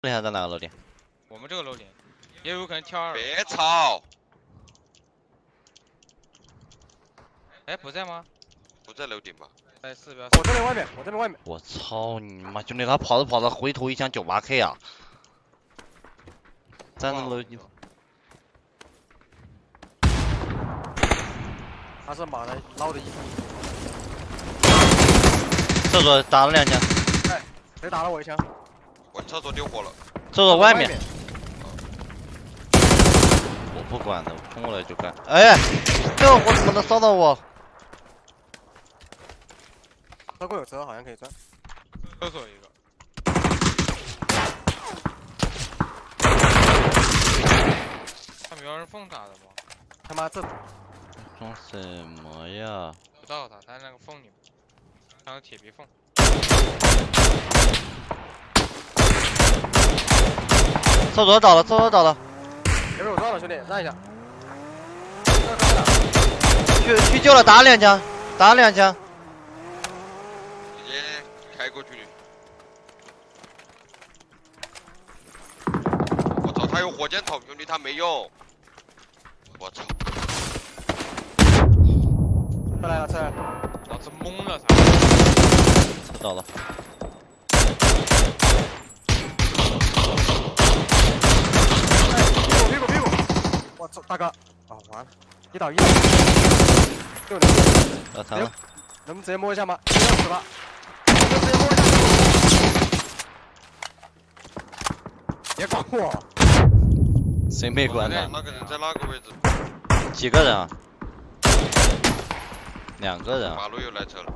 楼顶在哪个楼顶？我们这个楼顶，也有可能跳二。别操！哎，不在吗？不在楼顶吧？在四标。我这边外面，我这边外面。我操你妈！兄弟，他跑着跑着回头一枪98K 啊！在那楼顶。他是马来捞的一枪。厕所打了2枪。哎，谁打了我1枪？ 我厕所丢火了，厕所外面。我不管的，我冲过来就干。哎，这个火怎么能烧到我？车库有车，好像可以钻。厕所一个。他瞄人缝打的吗？他妈这装什么呀？不知道他，他那个缝里面，那个铁皮缝。 厕所倒了，厕所倒了！前面我撞了，兄弟，让一下。去救了，打2枪，打2枪。直接开过去。我操，他有火箭筒，兄弟，他没用。我操！再来了，再来了！老子懵了，他。倒了。 我操，大哥！啊，完了，1倒1倒，就你，我操，能不直接摸一下吗？160了，能直接摸一下。别管我，谁没管呢？那个人在那个位置。几个人啊？2个人啊。马路又来车了。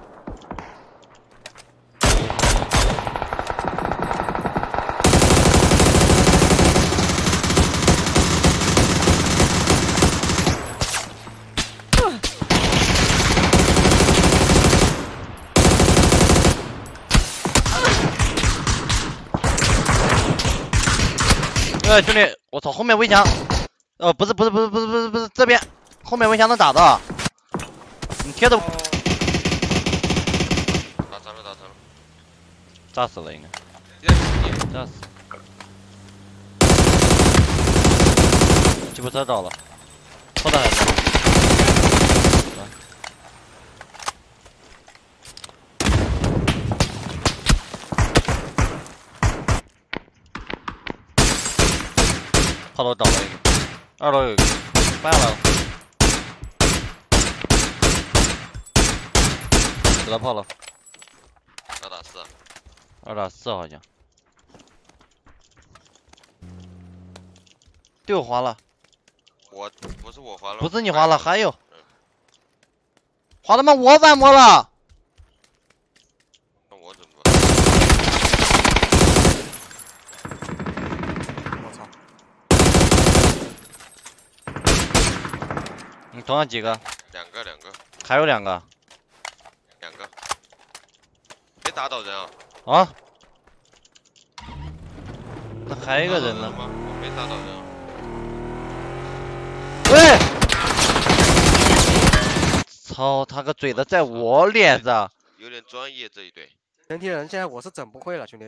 哎，兄弟，我操，后面围墙，不是，这边后面围墙能打到，你贴着。打残了，炸死了应该。炸死。吉普车倒了，后头还是。炮楼倒了一个，2楼有一个，搬下来了，给他炮了，2打4，2打4好像，队友滑了，不是我滑了，不是你滑了，还有，滑他妈我反摸了，那我怎么办？ 你头上几个？2个，还有2个。2个，别打倒人啊！啊？那还有一个人呢？我没打倒人啊。喂！操他个嘴的，在我脸上！有点专业这一队。人踢人，现在我是整不会了，兄弟。